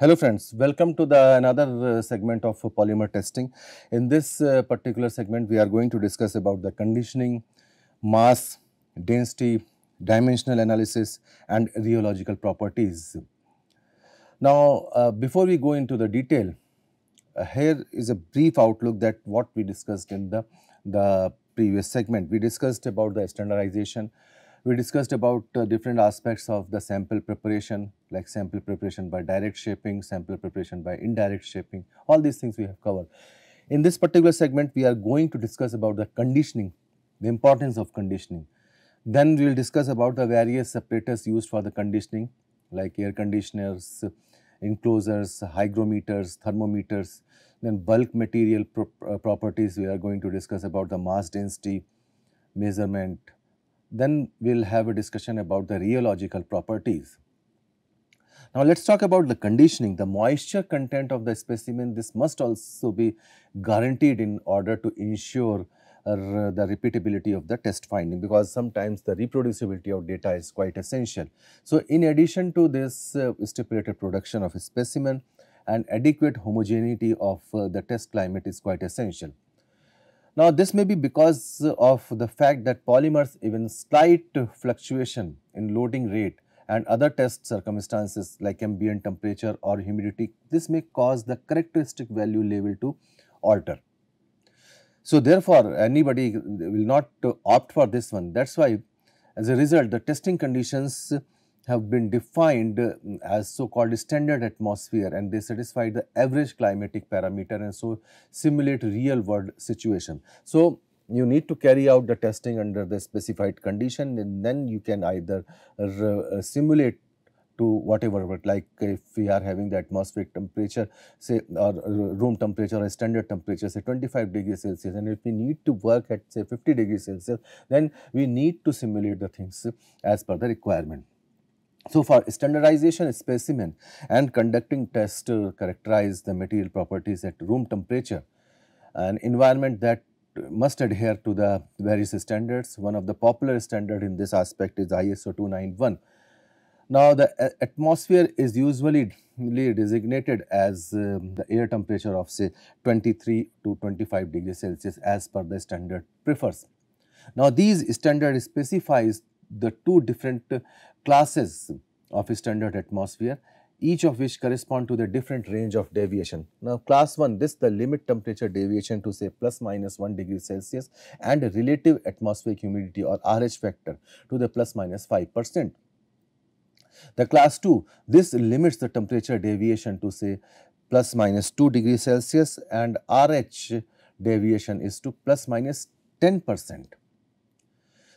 Hello friends, welcome to the another segment of polymer testing. In this particular segment, we are going to discuss about the conditioning, mass, density, dimensional analysis and rheological properties. Now, before we go into the detail, here is a brief outlook that what we discussed in the previous segment. We discussed about the standardization. We discussed about different aspects of the sample preparation, like sample preparation by direct shaping, sample preparation by indirect shaping, all these things we have covered. In this particular segment, we are going to discuss about the conditioning, the importance of conditioning. Then we will discuss about the various apparatus used for the conditioning, like air conditioners, enclosures, hygrometers, thermometers, then bulk material properties. We are going to discuss about the mass density measurement. Then we will have a discussion about the rheological properties. Now, let us talk about the conditioning. The moisture content of the specimen, this must also be guaranteed in order to ensure the repeatability of the test finding, because sometimes the reproducibility of data is quite essential. So, in addition to this stipulated production of a specimen, an adequate homogeneity of the test climate is quite essential. Now, this may be because of the fact that polymers, even slight fluctuation in loading rate and other test circumstances like ambient temperature or humidity, this may cause the characteristic value level to alter. So, therefore, anybody will not opt for this one. That is why, as a result, the testing conditions have been defined as so-called standard atmosphere, and they satisfy the average climatic parameter and so simulate real-world situation. So, you need to carry out the testing under the specified condition, and then you can either simulate to whatever, but like if we are having the atmospheric temperature, say, or room temperature or standard temperature, say 25 degrees Celsius, and if we need to work at say 50 degrees Celsius, then we need to simulate the things as per the requirement. So, for standardization specimen and conducting tests to characterize the material properties at room temperature, an environment that must adhere to the various standards. One of the popular standards in this aspect is ISO 291. Now, the atmosphere is usually designated as the air temperature of say 23 to 25 degrees Celsius as per the standard prefers. Now, these standards specifies the two different classes of standard atmosphere, each of which correspond to the different range of deviation. Now, class 1, this the limit temperature deviation to say ± 1 degree Celsius and relative atmospheric humidity or RH factor to the ± 5%. The class 2, this limits the temperature deviation to say ± 2 degree Celsius and RH deviation is to ± 10%.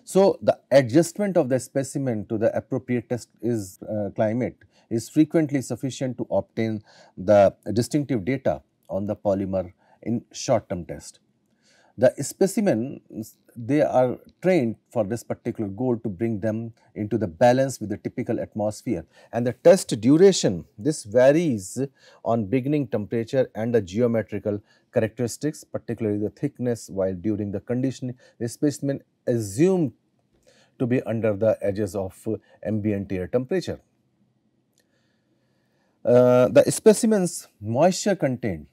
So, the adjustment of the specimen to the appropriate test is climate is frequently sufficient to obtain the distinctive data on the polymer in short term test. The specimens, they are trained for this particular goal to bring them into the balance with the typical atmosphere, and the test duration, this varies on beginning temperature and the geometrical characteristics, particularly the thickness, while during the conditioning the specimen assumed to be under the edges of ambient air temperature. The specimen's moisture content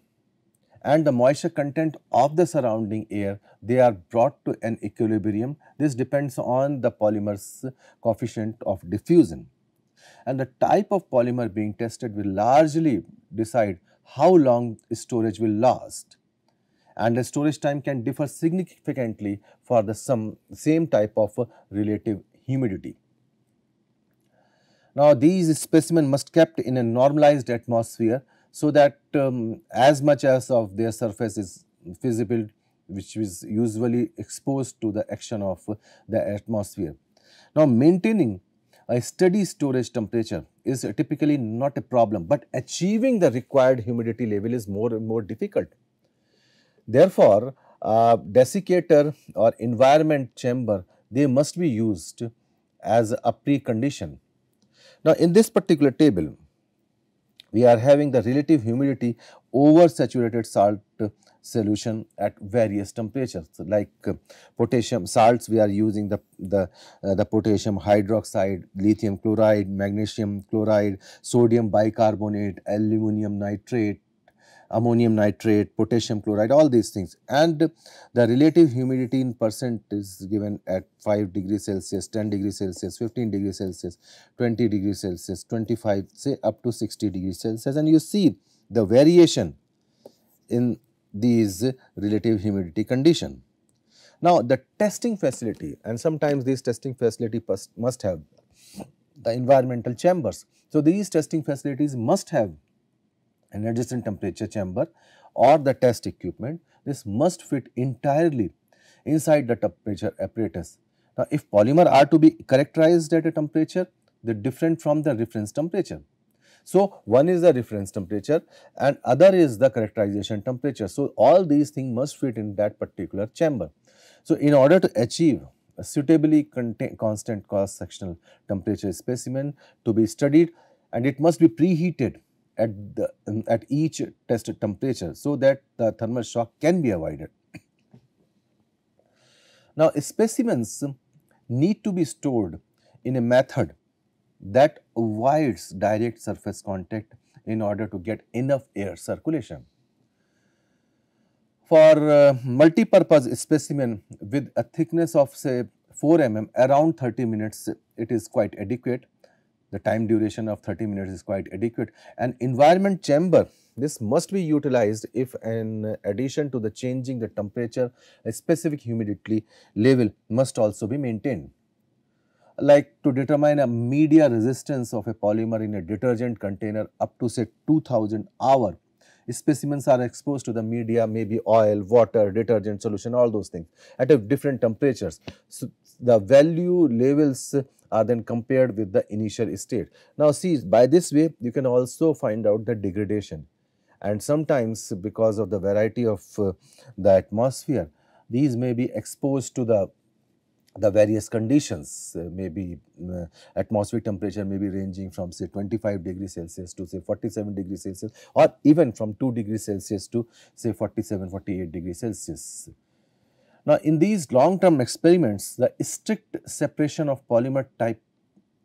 and the moisture content of the surrounding air, they are brought to an equilibrium. This depends on the polymer's coefficient of diffusion, and the type of polymer being tested will largely decide how long storage will last, and the storage time can differ significantly for the same type of relative humidity. Now, these specimens must kept in a normalized atmosphere so that as much as of their surface is visible, which is usually exposed to the action of the atmosphere. Now, maintaining a steady storage temperature is typically not a problem, but achieving the required humidity level is more and more difficult. Therefore, desiccator or environment chamber, they must be used as a precondition. Now, in this particular table, we are having the relative humidity oversaturated salt solution at various temperatures, like potassium salts. We are using the potassium hydroxide, lithium chloride, magnesium chloride, sodium bicarbonate, aluminum nitrate, ammonium nitrate, potassium chloride, all these things. And the relative humidity in percent is given at 5 degrees Celsius, 10 degrees Celsius, 15 degrees Celsius, 20 degrees Celsius, 25, say up to 60 degrees Celsius. And you see the variation in these relative humidity condition. Now, the testing facility, and sometimes these testing facility must have the environmental chambers. So, these testing facilities must have an adjacent temperature chamber or the test equipment. This must fit entirely inside the temperature apparatus. Now, if polymer are to be characterized at a temperature, they are different from the reference temperature. So, one is the reference temperature and other is the characterization temperature. So, all these things must fit in that particular chamber. So, in order to achieve a suitably constant cross-sectional temperature specimen to be studied, and it must be preheated at each tested temperature so that the thermal shock can be avoided. Now, specimens need to be stored in a method that avoids direct surface contact in order to get enough air circulation. For multi-purpose specimen with a thickness of say 4 mm, around 30 minutes it is quite adequate. The time duration of 30 minutes is quite adequate. An environment chamber, this must be utilized if in addition to the changing the temperature, a specific humidity level must also be maintained. Like to determine a media resistance of a polymer in a detergent container up to say 2000 hours, specimens are exposed to the media, maybe oil, water, detergent solution, all those things at different temperatures. So, the value levels are then compared with the initial state. Now, see, by this way you can also find out the degradation, and sometimes because of the variety of the atmosphere, these may be exposed to the various conditions. Maybe atmospheric temperature may be ranging from say 25 degrees Celsius to say 47 degrees Celsius, or even from 2 degrees Celsius to say 47, 48 degrees Celsius. Now, in these long term experiments, the strict separation of polymer type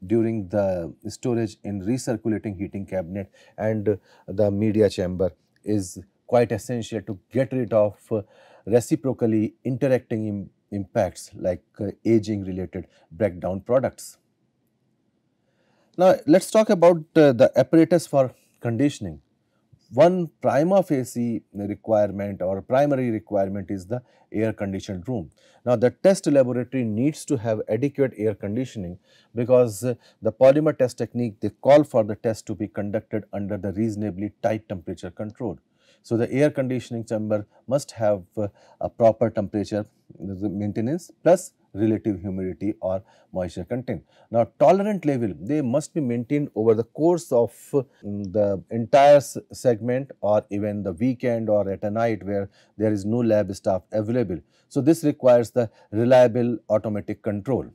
during the storage in recirculating heating cabinet and the media chamber is quite essential to get rid of reciprocally interacting impacts like aging related breakdown products. Now, let us talk about the apparatus for conditioning. One prima facie requirement or primary requirement is the air conditioned room. Now, the test laboratory needs to have adequate air conditioning because the polymer test technique, they call for the test to be conducted under the reasonably tight temperature control. So, the air conditioning chamber must have a proper temperature maintenance plus relative humidity or moisture content. Now, tolerant level, they must be maintained over the course of the entire segment or even the weekend or at a night where there is no lab staff available. So, this requires the reliable automatic control.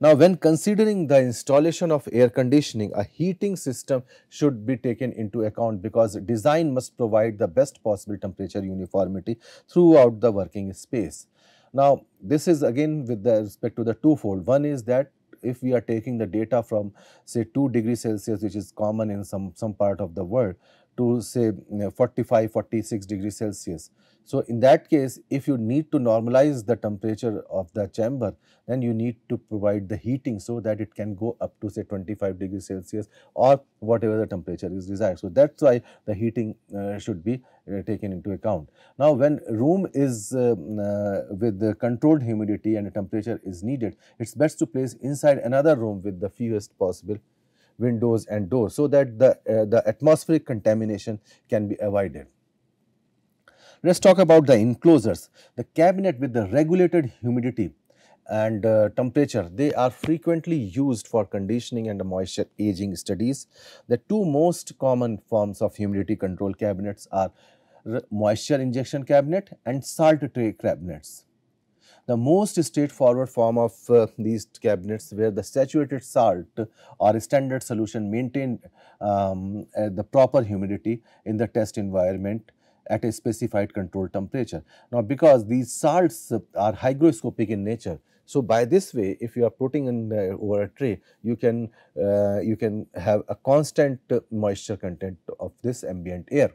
Now, when considering the installation of air conditioning, a heating system should be taken into account because design must provide the best possible temperature uniformity throughout the working space. Now, this is again with the respect to the twofold. One is that if we are taking the data from say 2 degrees Celsius, which is common in some part of the world, to say 45, 46 degrees Celsius. So, in that case, if you need to normalize the temperature of the chamber, then you need to provide the heating so that it can go up to say 25 degrees Celsius or whatever the temperature is desired. So, that is why the heating should be taken into account. Now, when room is with the controlled humidity and the temperature is needed, it is best to place inside another room with the fewest possible windows and doors so that the atmospheric contamination can be avoided. Let us talk about the enclosures. The cabinet with the regulated humidity and temperature, they are frequently used for conditioning and moisture aging studies. The two most common forms of humidity control cabinets are moisture injection cabinet and salt tray cabinets. The most straightforward form of these cabinets, where the saturated salt or standard solution maintained at the proper humidity in the test environment at a specified control temperature. Now, because these salts are hygroscopic in nature, so by this way, if you are putting in over a tray, you can have a constant moisture content of this ambient air.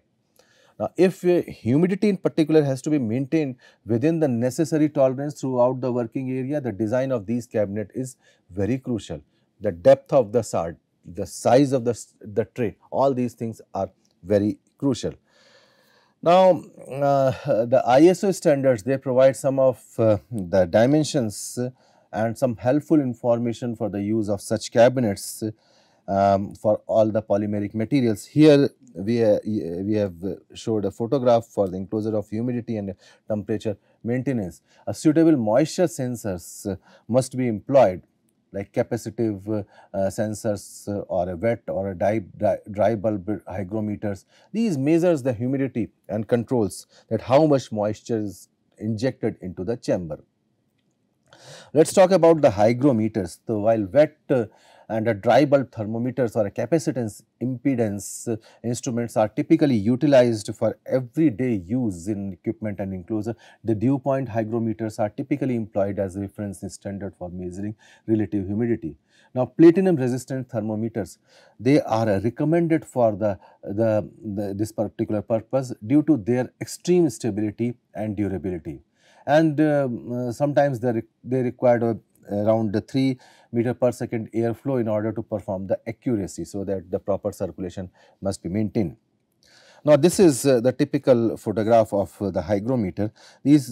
Now, if humidity in particular has to be maintained within the necessary tolerance throughout the working area, the design of these cabinet is very crucial. The depth of the salt, the size of the tray, all these things are very crucial. Now, the ISO standards, they provide some of the dimensions and some helpful information for the use of such cabinets for all the polymeric materials. Here we have showed a photograph for the enclosure of humidity and temperature maintenance. A suitable moisture sensors must be employed, like capacitive sensors or a wet or a dry bulb hygrometers. These measures the humidity and controls that how much moisture is injected into the chamber. Let us talk about the hygrometers. So, while wet and a dry bulb thermometers or a capacitance impedance instruments are typically utilized for everyday use in equipment and enclosure, the dew point hygrometers are typically employed as reference standard for measuring relative humidity. Now, platinum resistant thermometers, they are recommended for this particular purpose due to their extreme stability and durability, and sometimes they required around 3 m/s airflow in order to perform the accuracy, so that the proper circulation must be maintained. Now, this is the typical photograph of the hygrometer. These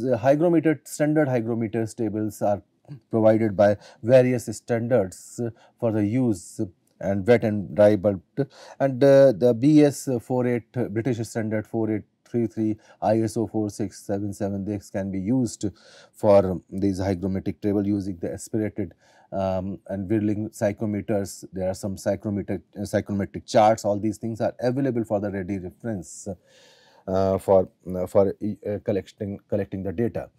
standard hygrometer tables are provided by various standards for the use and wet and dry bulb, and the BS 48 British standard 48.3, ISO 4677, this can be used for these hygrometric table using the aspirated and whirling psychrometers. There are some psychrometric charts. All these things are available for the ready reference for collecting the data.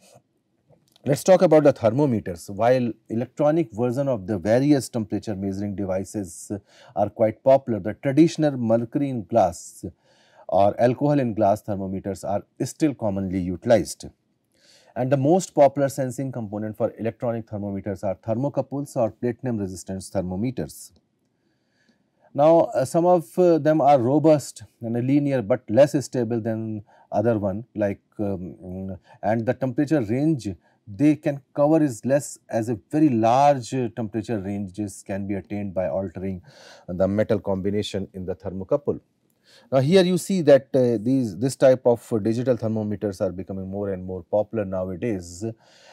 Let us talk about the thermometers. While electronic version of the various temperature measuring devices are quite popular, the traditional mercury in glass or alcohol in glass thermometers are still commonly utilized. And the most popular sensing component for electronic thermometers are thermocouples or platinum resistance thermometers. Now, some of them are robust and linear but less stable than other one, like and the temperature range they can cover is less, as a very large temperature ranges can be attained by altering the metal combination in the thermocouple. Now, here you see that this type of digital thermometers are becoming more and more popular nowadays,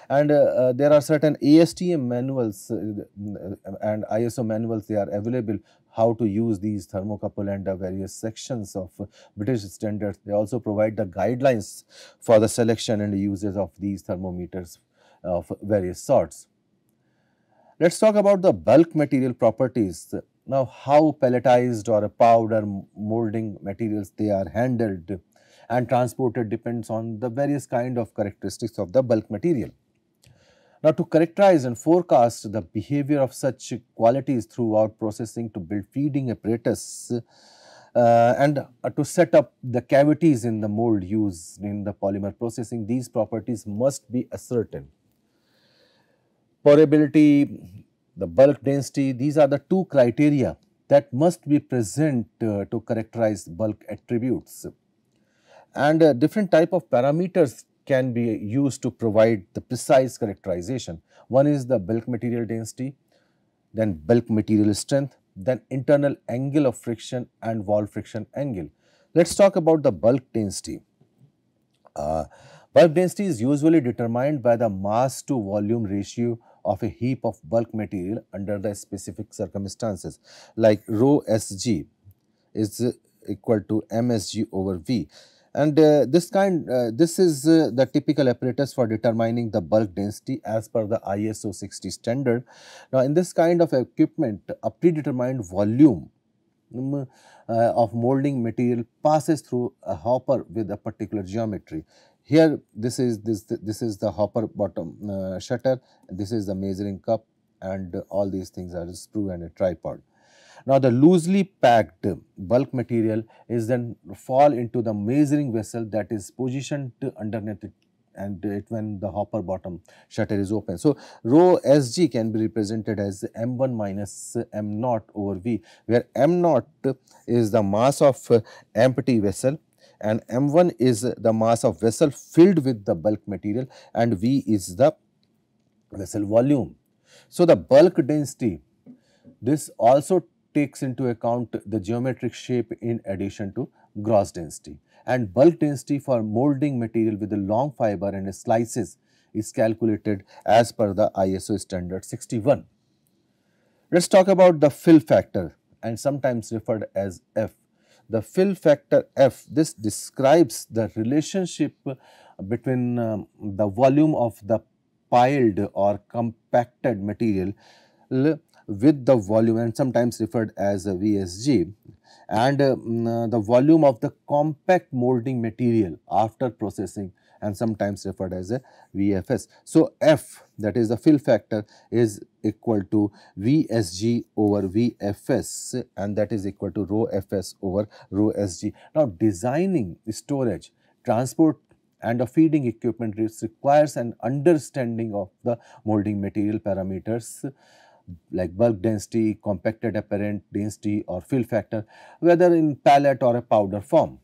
and there are certain ASTM manuals and ISO manuals, they are available how to use these thermocouple, and the various sections of British standards, they also provide the guidelines for the selection and uses of these thermometers of various sorts. Let us talk about the bulk material properties. Now, how pelletized or a powder molding materials they are handled and transported depends on the various kind of characteristics of the bulk material. Now, to characterize and forecast the behavior of such qualities throughout processing to build feeding apparatus and to set up the cavities in the mold used in the polymer processing, these properties must be ascertained. Porability, the bulk density, these are the two criteria that must be present to characterize bulk attributes, and different type of parameters can be used to provide the precise characterization. One is the bulk material density, then bulk material strength, then internal angle of friction and wall friction angle. Let us talk about the bulk density. Bulk density is usually determined by the mass to volume ratio of a heap of bulk material under the specific circumstances, like rho Sg is equal to Msg over V, and this is the typical apparatus for determining the bulk density as per the ISO 60 standard. Now, in this kind of equipment, a predetermined volume of molding material passes through a hopper with a particular geometry. Here this is the hopper bottom shutter, this is the measuring cup, and all these things are a screw and a tripod. Now, the loosely packed bulk material is then fall into the measuring vessel that is positioned underneath it, and it when the hopper bottom shutter is open. So, rho Sg can be represented as m1 minus m0 over V, where m0 is the mass of empty vessel, and m1 is the mass of vessel filled with the bulk material, and V is the vessel volume. So, the bulk density, this also takes into account the geometric shape in addition to gross density, and bulk density for molding material with a long fiber and slices is calculated as per the ISO standard 61. Let us talk about the fill factor, and sometimes referred as F. The fill factor F, this describes the relationship between the volume of the piled or compacted material with the volume, and sometimes referred as VSG, and the volume of the compact molding material after processing, and sometimes referred as a VFS. So, F, that is the fill factor, is equal to VSG over VFS, and that is equal to rho Fs over rho Sg. Now, designing storage, transport and a feeding equipment requires an understanding of the molding material parameters like bulk density, compacted apparent density or fill factor, whether in pellet or a powder form.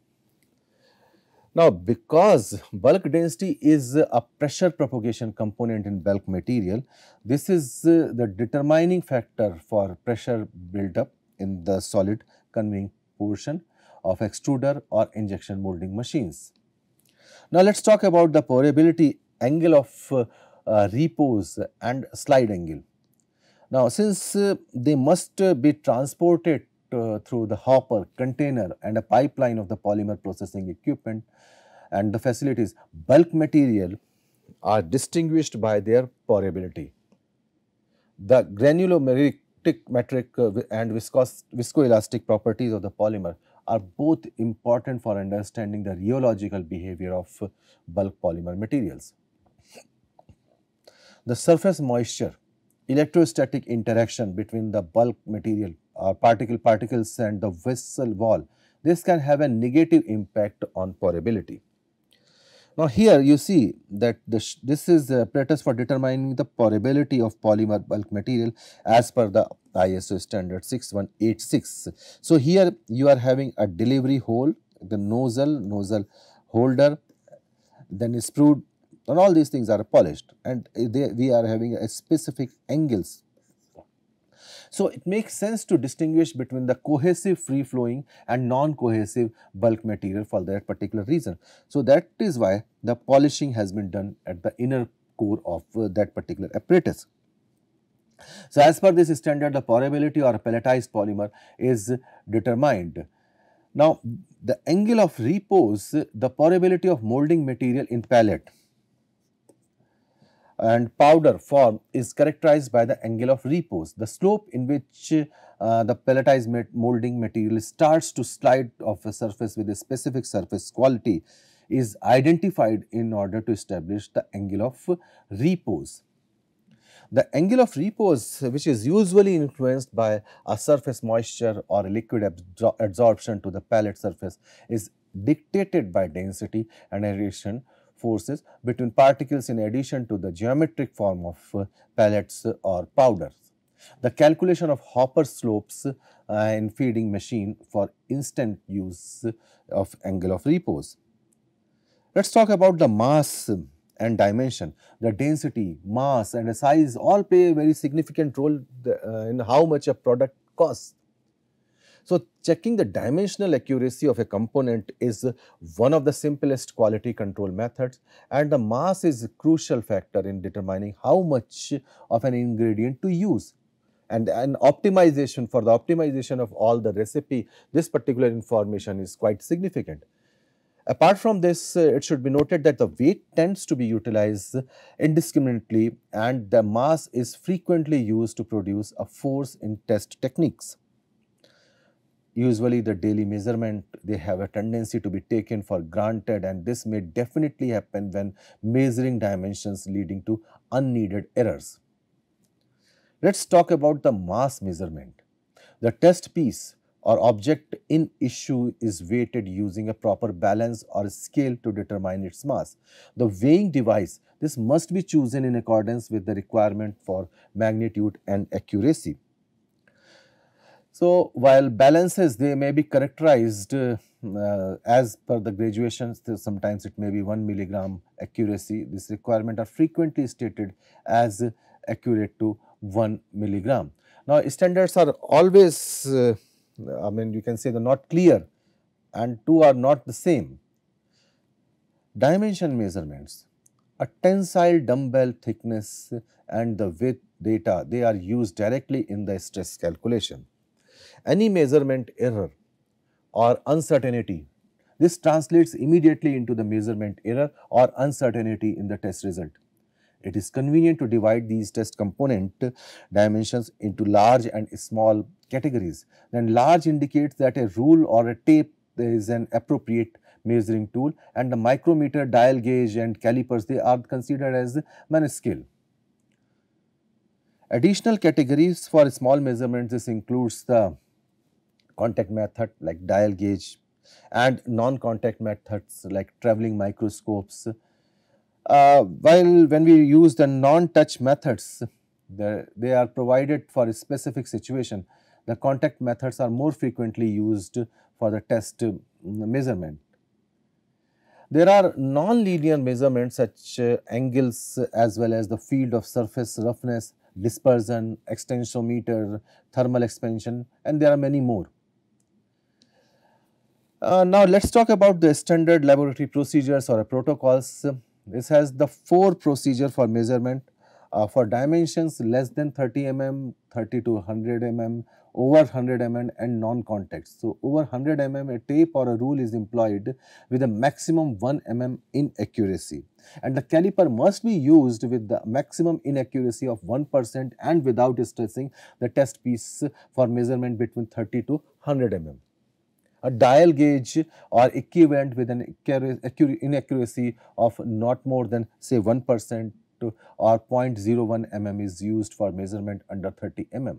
Now, because bulk density is a pressure propagation component in bulk material, this is the determining factor for pressure buildup in the solid conveying portion of extruder or injection molding machines. Now, let us talk about the pourability, angle of repose and slide angle. Now, since they must be transported through the hopper, container and a pipeline of the polymer processing equipment and the facilities, bulk material are distinguished by their pourability. The granulometric and viscoelastic properties of the polymer are both important for understanding the rheological behavior of bulk polymer materials. The surface moisture, electrostatic interaction between the bulk material or particles and the vessel wall, this can have a negative impact on pourability. Now, here you see that this is the apparatus for determining the pourability of polymer bulk material as per the ISO standard 6186. So, here you are having a delivery hole, the nozzle holder, then sprue, and all these things are polished, and we are having a specific angles. So, it makes sense to distinguish between the cohesive free flowing and non-cohesive bulk material for that particular reason. So, that is why the polishing has been done at the inner core of that particular apparatus. So, as per this standard, the pourability or pelletized polymer is determined. Now, the angle of repose, the pourability of molding material in pellet and powder form is characterized by the angle of repose, the slope in which the pelletized molding material starts to slide off a surface with a specific surface quality is identified in order to establish the angle of repose. The angle of repose, which is usually influenced by a surface moisture or a liquid adsorption to the pellet surface, is dictated by density and aeration forces between particles in addition to the geometric form of pellets or powders. The calculation of hopper slopes in feeding machine for instant use of angle of repose. Let us talk about the mass and dimension. The density, mass and the size all play a very significant role in how much a product costs. So, checking the dimensional accuracy of a component is one of the simplest quality control methods, and the mass is a crucial factor in determining how much of an ingredient to use, and an optimization for the optimization of all the recipe, this particular information is quite significant. Apart from this, it should be noted that the weight tends to be utilized indiscriminately, and the mass is frequently used to produce a force in test techniques. usually the daily measurement, they have a tendency to be taken for granted, and this may definitely happen when measuring dimensions, leading to unneeded errors. Let's talk about the mass measurement. The test piece or object in issue is weighted using a proper balance or scale to determine its mass. The weighing device, this must be chosen in accordance with the requirement for magnitude and accuracy. So, while balances, they may be characterized as per the graduations, sometimes it may be 1 milligram accuracy. This requirement are frequently stated as accurate to 1 milligram. Now, standards are always you can say they are not clear, and two are not the same. Dimension measurements, a tensile dumbbell thickness and the width data, they are used directly in the stress calculation. Any measurement error or uncertainty, this translates immediately into the measurement error or uncertainty in the test result. It is convenient to divide these test component dimensions into large and small categories. Then large indicates that a rule or a tape is an appropriate measuring tool, and the micrometer, dial gauge and calipers, they are considered as minuscule. Additional categories for small measurements, this includes the contact method like dial gauge and non-contact methods like traveling microscopes. While when we use the non-touch methods, they are provided for a specific situation. The contact methods are more frequently used for the test measurement. There are non-linear measurements such angles as well as the field of surface roughness, dispersion, extensometer, thermal expansion, and there are many more. Now, let us talk about the standard laboratory procedures or protocols. This has the 4 procedures for measurement for dimensions less than 30 mm, 30 to 100 mm, over 100 mm and non-contact. So, over 100 mm a tape or a rule is employed with a maximum 1 mm inaccuracy, and the caliper must be used with the maximum inaccuracy of 1% and without stressing the test piece for measurement between 30 to 100 mm. A dial gauge or equivalent with an inaccuracy of not more than say 1% or 0.01 mm is used for measurement under 30 mm.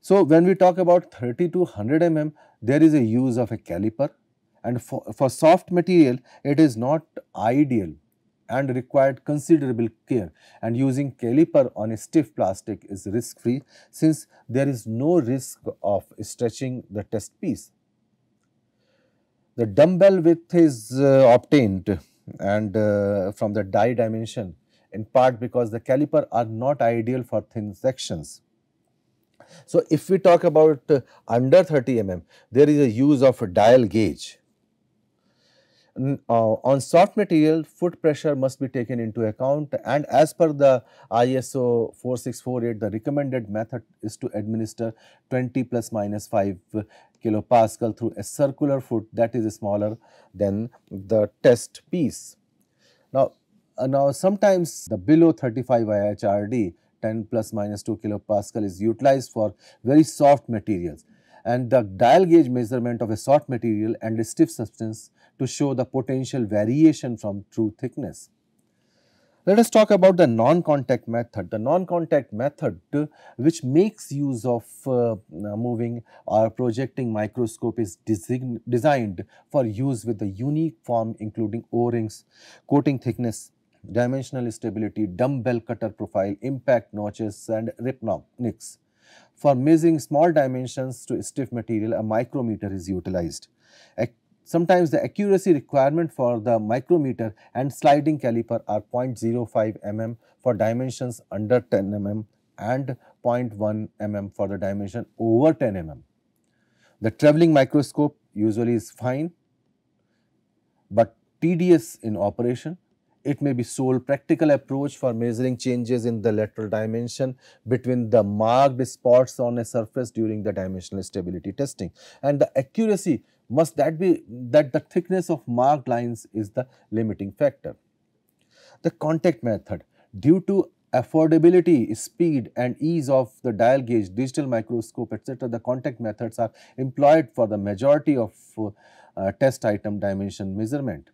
So, when we talk about 30 to 100 mm, there is a use of a caliper, and for soft material it is not ideal and required considerable care, and using caliper on a stiff plastic is risk free since there is no risk of stretching the test piece. The dumbbell width is obtained and from the die dimension, in part because the caliper are not ideal for thin sections. So, if we talk about under 30 mm, there is a use of a dial gauge. On soft material, foot pressure must be taken into account, and as per the ISO 4648, the recommended method is to administer 20 plus minus 5 kilopascal through a circular foot that is smaller than the test piece. Now sometimes the below 35 IHRD 10 plus minus 2 kilopascal is utilized for very soft materials, and the dial gauge measurement of a soft material and a stiff substance to show the potential variation from true thickness. Let us talk about the non-contact method. The non-contact method, which makes use of moving or projecting microscope, is designed for use with a unique form including O-rings, coating thickness, dimensional stability, dumbbell cutter profile, impact notches and rip nicks. For measuring small dimensions to stiff material, a micrometer is utilized. Sometimes the accuracy requirement for the micrometer and sliding caliper are 0.05 mm for dimensions under 10 mm and 0.1 mm for the dimension over 10 mm. The traveling microscope usually is fine but tedious in operation. It may be sole practical approach for measuring changes in the lateral dimension between the marked spots on a surface during the dimensional stability testing, and the accuracy must be that the thickness of marked lines is the limiting factor. The contact method, due to affordability, speed and ease of the dial gauge, digital microscope, etc. The contact methods are employed for the majority of test item dimension measurement.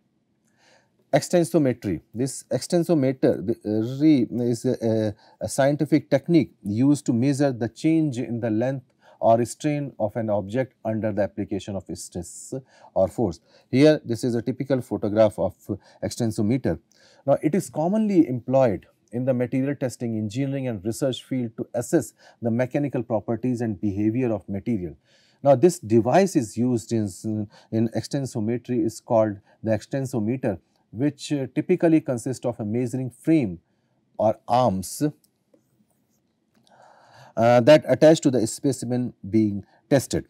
Extensometry. This extensometry is a scientific technique used to measure the change in the length or strain of an object under the application of stress or force. Here, this is a typical photograph of extensometer. Now, it is commonly employed in the material testing, engineering and research field to assess the mechanical properties and behavior of material. Now, this device is used in extensometry is called the extensometer, which typically consists of a measuring frame or arms that attach to the specimen being tested.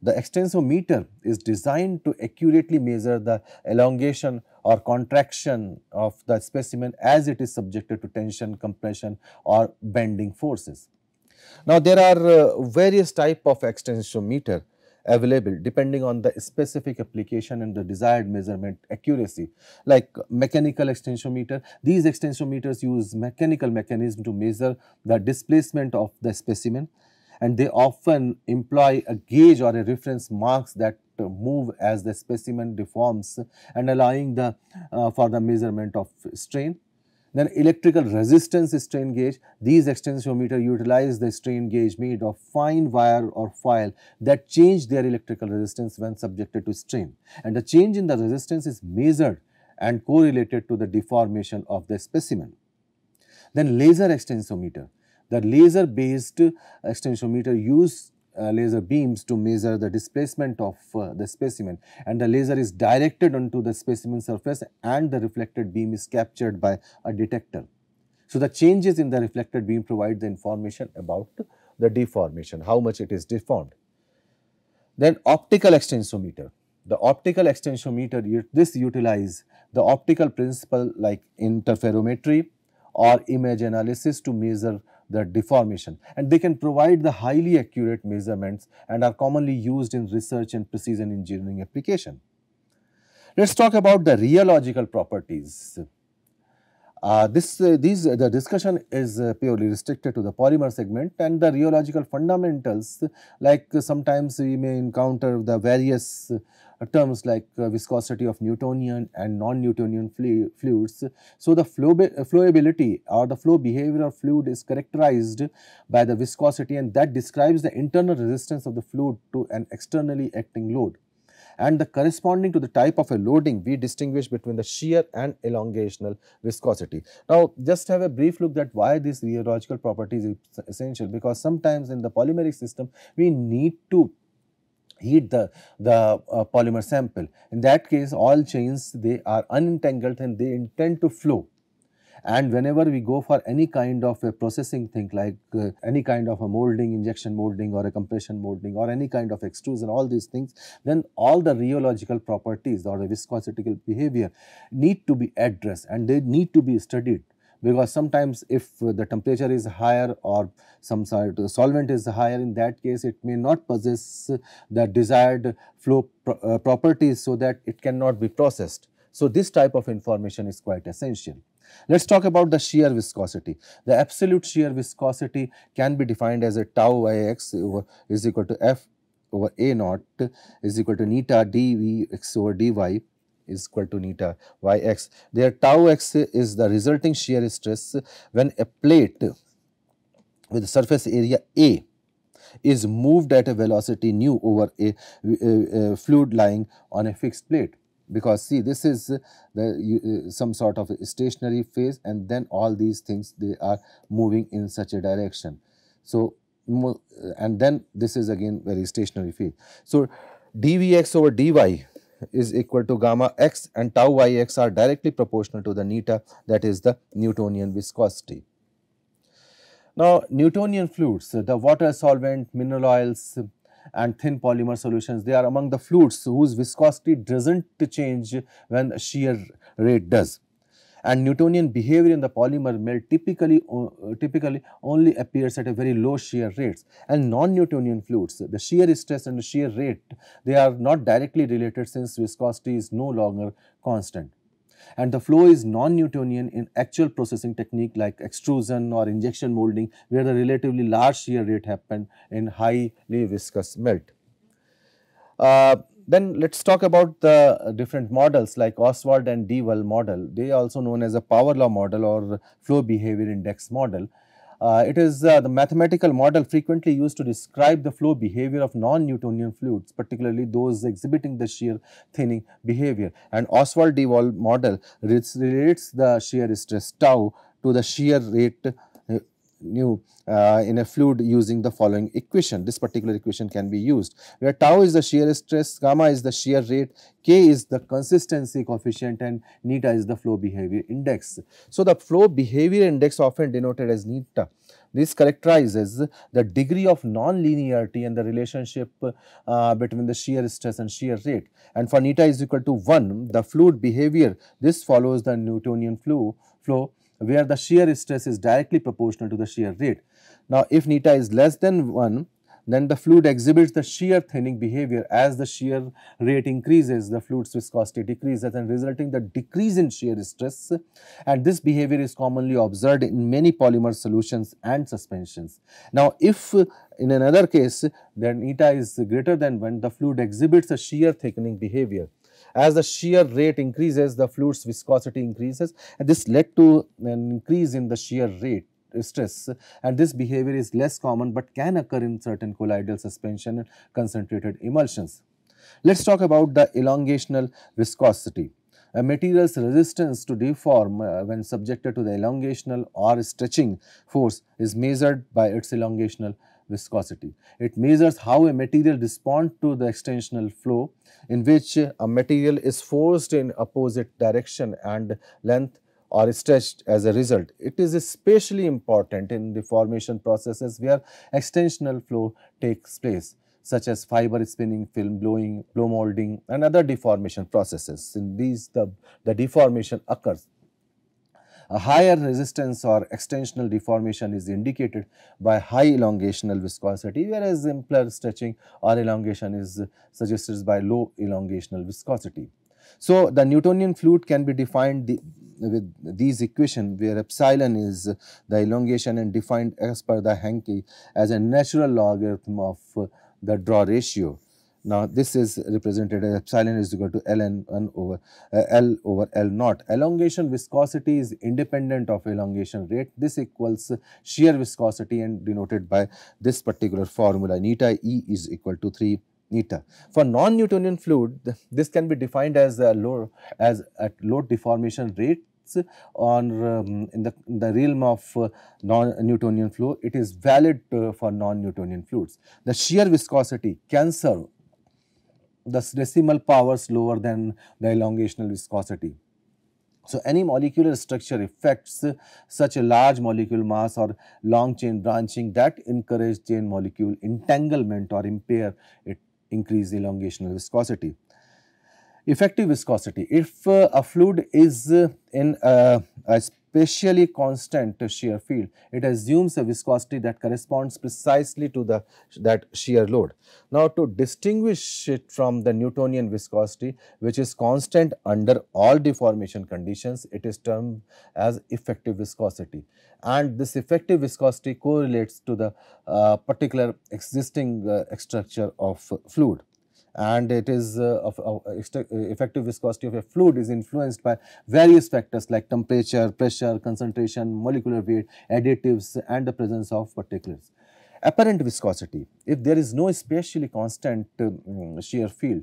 The extensometer is designed to accurately measure the elongation or contraction of the specimen as it is subjected to tension, compression or bending forces. Now, there are various types of extensometer available depending on the specific application and the desired measurement accuracy, like mechanical extensometer. These extensometers use mechanical mechanism to measure the displacement of the specimen, and they often employ a gauge or a reference marks that move as the specimen deforms and allowing the for the measurement of strain. Then electrical resistance strain gauge. These extensometer utilize the strain gauge made of fine wire or foil that change their electrical resistance when subjected to strain, and the change in the resistance is measured and correlated to the deformation of the specimen. Then laser extensometer. The laser based extensometer use laser beams to measure the displacement of the specimen, and the laser is directed onto the specimen surface and the reflected beam is captured by a detector. So, the changes in the reflected beam provide the information about the deformation, how much it is deformed. Then optical extensometer. The optical extensometer, this utilize the optical principle like interferometry or image analysis to measure the deformation, and they can provide the highly accurate measurements and are commonly used in research and precision engineering application. Let us talk about the rheological properties. The discussion is purely restricted to the polymer segment, and the rheological fundamentals, like sometimes we may encounter the various terms like viscosity of Newtonian and non-Newtonian fluids. So, the flowability or the flow behavior of fluid is characterized by the viscosity, and that describes the internal resistance of the fluid to an externally acting load. And the corresponding to the type of a loading, we distinguish between the shear and elongational viscosity. Now, just have a brief look that why this rheological properties is essential, because sometimes in the polymeric system, we need to heat the polymer sample. In that case, all chains, they are unentangled and they intend to flow. And whenever we go for any kind of a processing thing, like any kind of a molding, injection molding or a compression molding or any kind of extrusion, all these things, then all the rheological properties or the viscositical behavior need to be addressed and they need to be studied. Because sometimes if the temperature is higher or some sort of solvent is higher, in that case it may not possess the desired flow properties, so that it cannot be processed. So, this type of information is quite essential. Let us talk about the shear viscosity. The absolute shear viscosity can be defined as a tau yx is equal to f over a naught is equal to neta dvx over dy is equal to neta yx. There tau x is the resulting shear stress when a plate with surface area A is moved at a velocity nu over a fluid lying on a fixed plate. Because see, this is some sort of a stationary phase, and then all these things, they are moving in such a direction. So, and then this is again very stationary phase. So, dvx over dy is equal to gamma x and tau yx are directly proportional to the neta, that is the Newtonian viscosity. Now, Newtonian fluids, the water, solvent, mineral oils and thin polymer solutions, they are among the fluids whose viscosity does not change when shear rate does. And Newtonian behavior in the polymer melt typically only appears at a very low shear rates. And non-Newtonian fluids, the shear stress and the shear rate, they are not directly related since viscosity is no longer constant. and the flow is non-Newtonian in actual processing technique like extrusion or injection molding, where the relatively large shear rate happened in highly viscous melt. Then let us talk about the different models like Ostwald and De Waele model. They are also known as a power law model or flow behavior index model. It is the mathematical model frequently used to describe the flow behavior of non-Newtonian fluids, particularly those exhibiting the shear thinning behavior. And Ostwald-de Waele model relates the shear stress tau to the shear rate nu in a fluid using the following equation. This particular equation can be used, where tau is the shear stress, gamma is the shear rate, k is the consistency coefficient, and neta is the flow behavior index. So, the flow behavior index, often denoted as neta, this characterizes the degree of non-linearity and the relationship between the shear stress and shear rate. And for neta is equal to 1, the fluid behavior, this follows the Newtonian flow where the shear stress is directly proportional to the shear rate. Now, if neta is less than 1, then the fluid exhibits the shear thinning behavior. As the shear rate increases, the fluid's viscosity decreases and resulting the decrease in shear stress, and this behavior is commonly observed in many polymer solutions and suspensions. Now, if in another case then neta is greater than 1, the fluid exhibits a shear thickening behavior. As the shear rate increases, the fluid's viscosity increases, and this led to an increase in the shear rate stress, and this behavior is less common but can occur in certain colloidal suspension and concentrated emulsions. Let us talk about the elongational viscosity. A material's resistance to deform when subjected to the elongational or stretching force is measured by its elongational viscosity. It measures how a material responds to the extensional flow in which a material is forced in opposite direction and length or stretched as a result. It is especially important in deformation processes where extensional flow takes place, such as fiber spinning, film blowing, blow molding and other deformation processes. In these the deformation occurs. A higher resistance or extensional deformation is indicated by high elongational viscosity, whereas simpler stretching or elongation is suggested by low elongational viscosity. So, the Newtonian fluid can be defined with these equations, where epsilon is the elongation and defined as per the Hencky as a natural logarithm of the draw ratio. Now, this is represented as epsilon is equal to L over L naught. Elongation viscosity is independent of elongation rate. This equals shear viscosity and denoted by this particular formula, neta E is equal to 3 neta. For non-Newtonian fluid, this can be defined as at low deformation rate. In the realm of non-Newtonian flow, it is valid for non-Newtonian fluids. The shear viscosity can serve the decimal powers lower than the elongational viscosity. So, any molecular structure affects such a large molecule mass or long chain branching that encourage chain molecule entanglement or impair it increase elongational viscosity. Effective viscosity, if a fluid is in a spatially constant shear field, it assumes a viscosity that corresponds precisely to that shear load. Now, to distinguish it from the Newtonian viscosity, which is constant under all deformation conditions, it is termed as effective viscosity, and this effective viscosity correlates to the particular existing structure of fluid. And it is effective viscosity of a fluid is influenced by various factors like temperature, pressure, concentration, molecular weight, additives and the presence of particulates. Apparent viscosity, if there is no spatially constant shear field,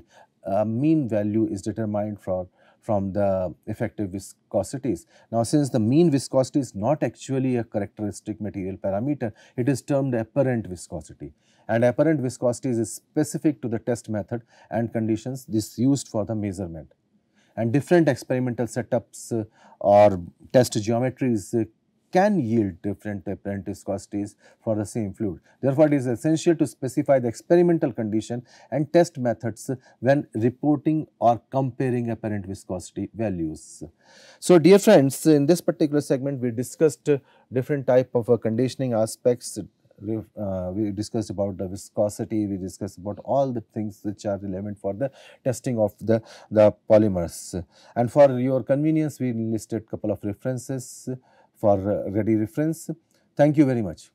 mean value is determined from the effective viscosities. Now, since the mean viscosity is not actually a characteristic material parameter, it is termed apparent viscosity. And apparent viscosity is specific to the test method and conditions this used for the measurement. And different experimental setups or test geometries can yield different apparent viscosities for the same fluid. Therefore, it is essential to specify the experimental condition and test methods when reporting or comparing apparent viscosity values. So, dear friends, in this particular segment, we discussed different type of conditioning aspects we discussed about the viscosity, we discussed about all the things which are relevant for the testing of the polymers. And for your convenience, we listed couple of references for ready reference. Thank you very much.